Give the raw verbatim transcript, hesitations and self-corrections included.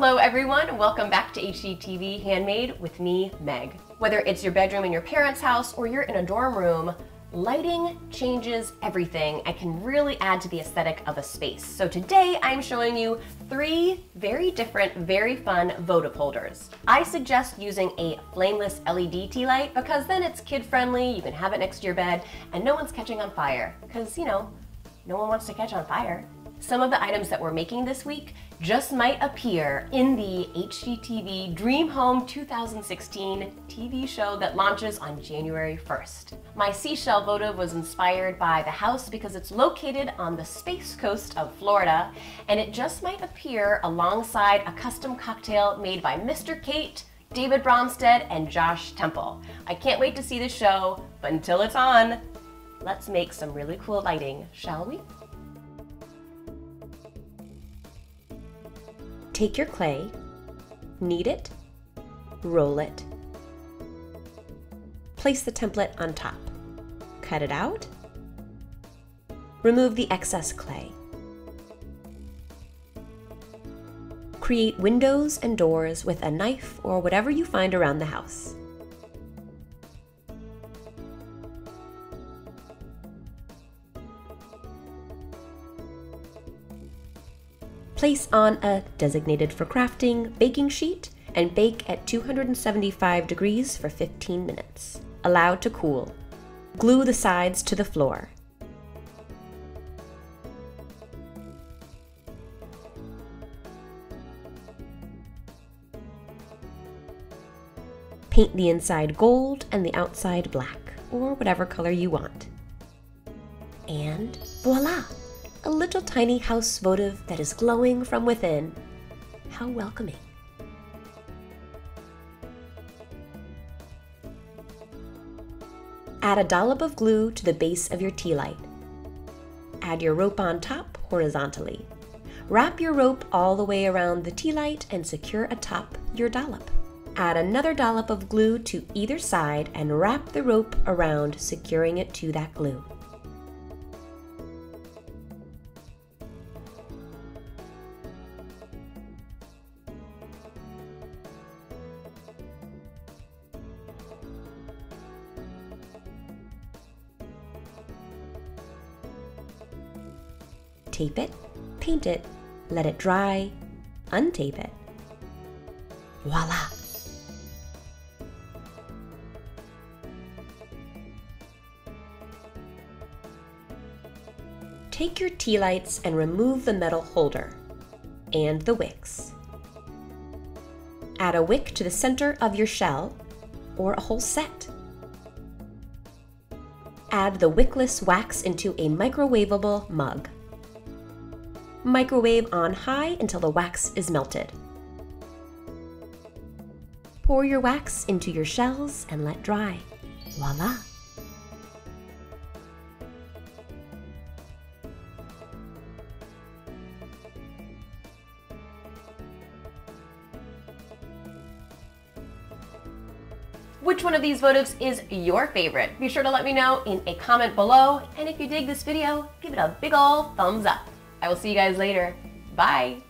Hello everyone, welcome back to H G T V Handmade with me, Meg. Whether it's your bedroom in your parents' house or you're in a dorm room, lighting changes everything and can really add to the aesthetic of a space. So today I'm showing you three very different, very fun votive holders. I suggest using a flameless L E D tea light because then it's kid-friendly, you can have it next to your bed, and no one's catching on fire. Because, you know, no one wants to catch on fire. Some of the items that we're making this week just might appear in the H G T V Dream Home two thousand sixteen T V show that launches on January first. My seashell votive was inspired by the house because it's located on the Space Coast of Florida, and it just might appear alongside a custom cocktail made by Mister Kate, David Bromstad, and Josh Temple. I can't wait to see the show, but until it's on, let's make some really cool lighting, shall we? Take your clay, knead it, roll it, place the template on top, cut it out, remove the excess clay. Create windows and doors with a knife or whatever you find around the house. Place on a designated for crafting baking sheet and bake at two hundred seventy-five degrees for fifteen minutes. Allow to cool. Glue the sides to the floor. Paint the inside gold and the outside black, or whatever color you want. And voila! A little tiny house votive that is glowing from within. How welcoming. Add a dollop of glue to the base of your tea light. Add your rope on top horizontally. Wrap your rope all the way around the tea light and secure atop your dollop. Add another dollop of glue to either side and wrap the rope around, securing it to that glue. Tape it, paint it, let it dry, untape it. Voila! Take your tea lights and remove the metal holder and the wicks. Add a wick to the center of your shell or a whole set. Add the wickless wax into a microwavable mug. Microwave on high until the wax is melted. Pour your wax into your shells and let dry. Voila! Which one of these votives is your favorite? Be sure to let me know in a comment below, and if you dig this video, give it a big ol' thumbs up. I will see you guys later. Bye!